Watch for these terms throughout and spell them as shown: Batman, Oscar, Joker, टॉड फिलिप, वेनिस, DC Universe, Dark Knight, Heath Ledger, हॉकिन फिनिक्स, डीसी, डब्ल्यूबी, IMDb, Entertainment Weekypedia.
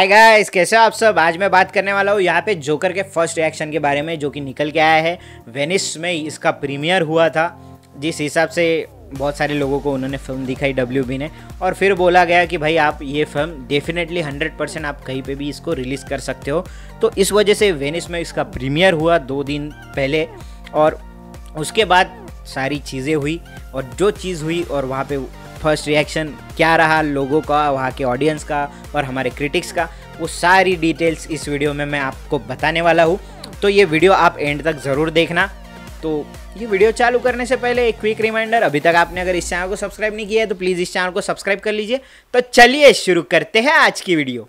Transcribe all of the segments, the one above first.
Hi guys, कैसे हो आप सब। आज मैं बात करने वाला हूँ यहाँ पे जोकर के फर्स्ट रिएक्शन के बारे में, जो कि निकल के आया है। वेनिस में इसका प्रीमियर हुआ था, जिस हिसाब से बहुत सारे लोगों को उन्होंने फिल्म दिखाई डब्ल्यूबी ने, और फिर बोला गया कि भाई आप ये फिल्म डेफिनेटली 100% आप कहीं पे भी इसको रिलीज़ कर सकते हो। तो इस वजह से वेनिस में इसका प्रीमियर हुआ 2 दिन पहले, और उसके बाद सारी चीज़ें हुई, और जो चीज़ हुई और वहाँ पे फर्स्ट रिएक्शन क्या रहा लोगों का, वहाँ के ऑडियंस का और हमारे क्रिटिक्स का, वो सारी डिटेल्स इस वीडियो में मैं आपको बताने वाला हूँ। तो ये वीडियो आप एंड तक ज़रूर देखना। तो ये वीडियो चालू करने से पहले एक क्विक रिमाइंडर, अभी तक आपने अगर इस चैनल को सब्सक्राइब नहीं किया है तो प्लीज़ इस चैनल को सब्सक्राइब कर लीजिए। तो चलिए शुरू करते हैं आज की वीडियो।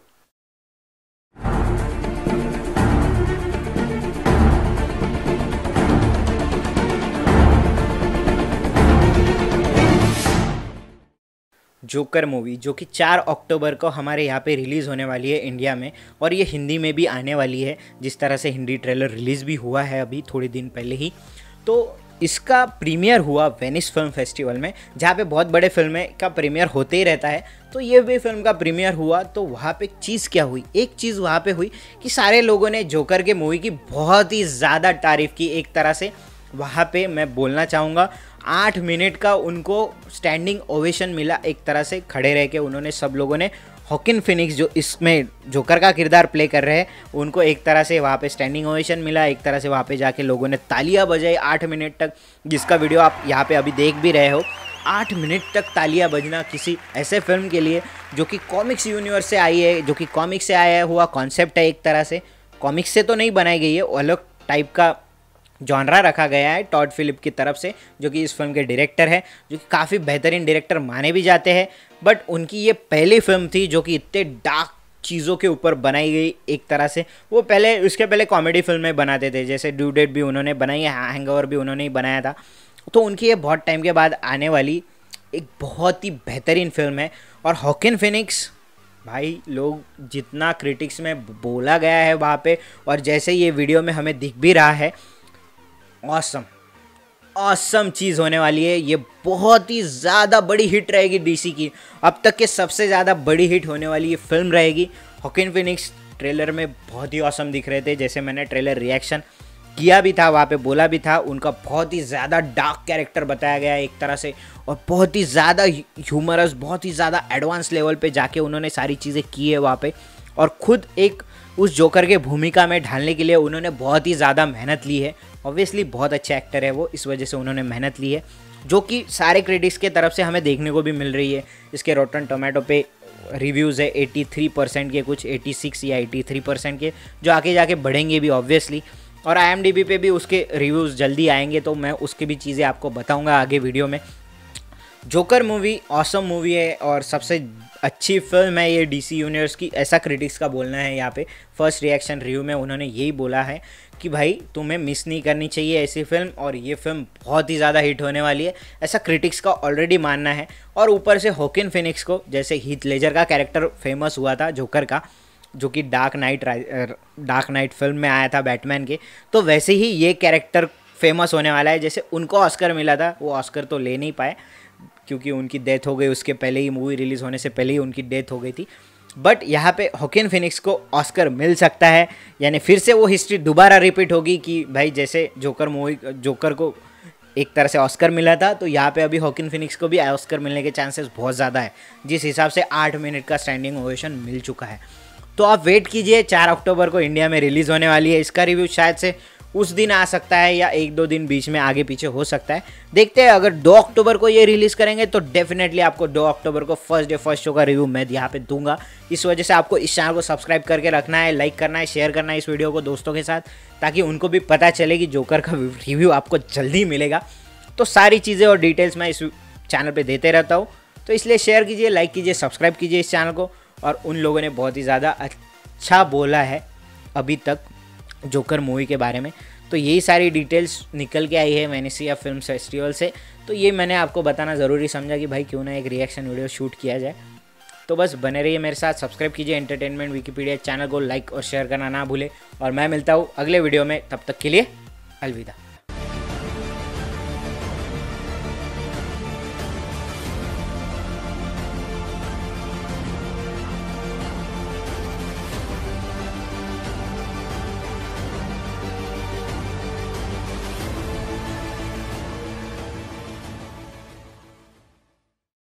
जोकर मूवी जो कि 4 अक्टूबर को हमारे यहाँ पे रिलीज़ होने वाली है इंडिया में, और ये हिंदी में भी आने वाली है, जिस तरह से हिंदी ट्रेलर रिलीज़ भी हुआ है अभी थोड़े दिन पहले ही। तो इसका प्रीमियर हुआ वेनिस फिल्म फेस्टिवल में, जहाँ पे बहुत बड़े फिल्में का प्रीमियर होते ही रहता है। तो ये भी फिल्म का प्रीमियर हुआ। तो वहाँ पे चीज़ क्या हुई, एक चीज़ वहाँ पे हुई कि सारे लोगों ने जोकर के मूवी की बहुत ही ज़्यादा तारीफ़ की। एक तरह से वहाँ पे मैं बोलना चाहूँगा 8 मिनट का उनको स्टैंडिंग ओवेशन मिला। एक तरह से खड़े रह के उन्होंने, सब लोगों ने हॉकिन फिनिक्स जो इसमें जोकर का किरदार प्ले कर रहे हैं, उनको एक तरह से वहाँ पे स्टैंडिंग ओवेशन मिला। एक तरह से वहाँ पे जाके लोगों ने तालियां बजाई 8 मिनट तक, जिसका वीडियो आप यहाँ पे अभी देख भी रहे हो। 8 मिनट तक तालियां बजना किसी ऐसे फिल्म के लिए जो कि कॉमिक्स यूनिवर्स से आई है, जो कि कॉमिक्स से आया हुआ कॉन्सेप्ट है। एक तरह से कॉमिक्स से तो नहीं बनाई गई है, अलग टाइप का जॉनरा रखा गया है टॉड फिलिप की तरफ से, जो कि इस फिल्म के डायरेक्टर है, जो कि काफ़ी बेहतरीन डायरेक्टर माने भी जाते हैं। बट उनकी ये पहली फिल्म थी जो कि इतने डार्क चीज़ों के ऊपर बनाई गई। एक तरह से वो पहले, उसके पहले कॉमेडी फिल्में बनाते थे, जैसे ड्यू डेट भी उन्होंने बनाई है, हैंगओवर भी उन्होंने ही बनाया था। तो उनकी ये बहुत टाइम के बाद आने वाली एक बहुत ही बेहतरीन फिल्म है। और हॉकिन फिनिक्स भाई, लोग जितना क्रिटिक्स में बोला गया है वहाँ पे, और जैसे ये वीडियो में हमें दिख भी रहा है, ऑसम चीज़ होने वाली है। ये बहुत ही ज़्यादा बड़ी हिट रहेगी, डीसी की अब तक के सबसे ज़्यादा बड़ी हिट होने वाली ये फिल्म रहेगी। हॉकिन फिनिक्स ट्रेलर में बहुत ही ऑसम दिख रहे थे, जैसे मैंने ट्रेलर रिएक्शन किया भी था, वहाँ पे बोला भी था। उनका बहुत ही ज़्यादा डार्क कैरेक्टर बताया गया है एक तरह से, और बहुत ही ज़्यादा ह्यूमरस, बहुत ही ज़्यादा एडवांस लेवल पर जाके उन्होंने सारी चीज़ें की है वहाँ पर। और ख़ुद एक उस जोकर के भूमिका में ढालने के लिए उन्होंने बहुत ही ज़्यादा मेहनत ली है। ऑब्वियसली बहुत अच्छे एक्टर है वो, इस वजह से उन्होंने मेहनत ली है, जो कि सारे क्रिटिक्स के तरफ से हमें देखने को भी मिल रही है। इसके रॉटन टोमेटो पे रिव्यूज़ है 83% के, कुछ 86 या 83% के, जो आगे जाके बढ़ेंगे भी ऑब्वियसली। और IMDb पे भी उसके रिव्यूज़ जल्दी आएंगे, तो मैं उसकी भी चीज़ें आपको बताऊँगा आगे वीडियो में। जोकर मूवी ऑसम मूवी है और सबसे अच्छी फिल्म है ये डीसी यूनिवर्स की, ऐसा क्रिटिक्स का बोलना है। यहाँ पे फर्स्ट रिएक्शन रिव्यू में उन्होंने यही बोला है कि भाई तुम्हें मिस नहीं करनी चाहिए ऐसी फिल्म, और ये फिल्म बहुत ही ज़्यादा हिट होने वाली है, ऐसा क्रिटिक्स का ऑलरेडी मानना है। और ऊपर से हॉकिन फिनिक्स को, जैसे हीथ लेजर का कैरेक्टर फेमस हुआ था जोकर का, जो कि डार्क नाइट फिल्म में आया था बैटमैन के, तो वैसे ही ये कैरेक्टर फेमस होने वाला है। जैसे उनको ऑस्कर मिला था, वो ऑस्कर तो ले नहीं पाए क्योंकि उनकी डेथ हो गई, उसके पहले ही मूवी रिलीज़ होने से पहले ही उनकी डेथ हो गई थी। बट यहाँ पे हॉकिन फिनिक्स को ऑस्कर मिल सकता है, यानी फिर से वो हिस्ट्री दोबारा रिपीट होगी कि भाई जैसे जोकर को एक तरह से ऑस्कर मिला था, तो यहाँ पे अभी हॉकिन फिनिक्स को भी ऑस्कर मिलने के चांसेस बहुत ज़्यादा है, जिस हिसाब से 8 मिनट का स्टैंडिंग ओवेशन मिल चुका है। तो आप वेट कीजिए, 4 अक्टूबर को इंडिया में रिलीज़ होने वाली है। इसका रिव्यू शायद से उस दिन आ सकता है या 1-2 दिन बीच में आगे पीछे हो सकता है, देखते हैं। अगर 2 अक्टूबर को ये रिलीज़ करेंगे तो डेफिनेटली आपको 2 अक्टूबर को फर्स्ट डे फर्स्ट शो का रिव्यू मैं यहाँ पे दूंगा। इस वजह से आपको इस चैनल को सब्सक्राइब करके रखना है, लाइक करना है, शेयर करना है इस वीडियो को दोस्तों के साथ, ताकि उनको भी पता चले कि जोकर का रिव्यू आपको जल्दी मिलेगा। तो सारी चीज़ें और डिटेल्स मैं इस चैनल पर देते रहता हूँ, तो इसलिए शेयर कीजिए, लाइक कीजिए, सब्सक्राइब कीजिए इस चैनल को। और उन लोगों ने बहुत ही ज़्यादा अच्छा बोला है अभी तक जोकर मूवी के बारे में। तो यही सारी डिटेल्स निकल के आई है वेनिस फिल्म फेस्टिवल से, तो ये मैंने आपको बताना ज़रूरी समझा कि भाई क्यों ना एक रिएक्शन वीडियो शूट किया जाए। तो बस बने रहिए मेरे साथ, सब्सक्राइब कीजिए एंटरटेनमेंट विकिपीडिया चैनल को, लाइक और शेयर करना ना भूले। और मैं मिलता हूँ अगले वीडियो में, तब तक के लिए अलविदा।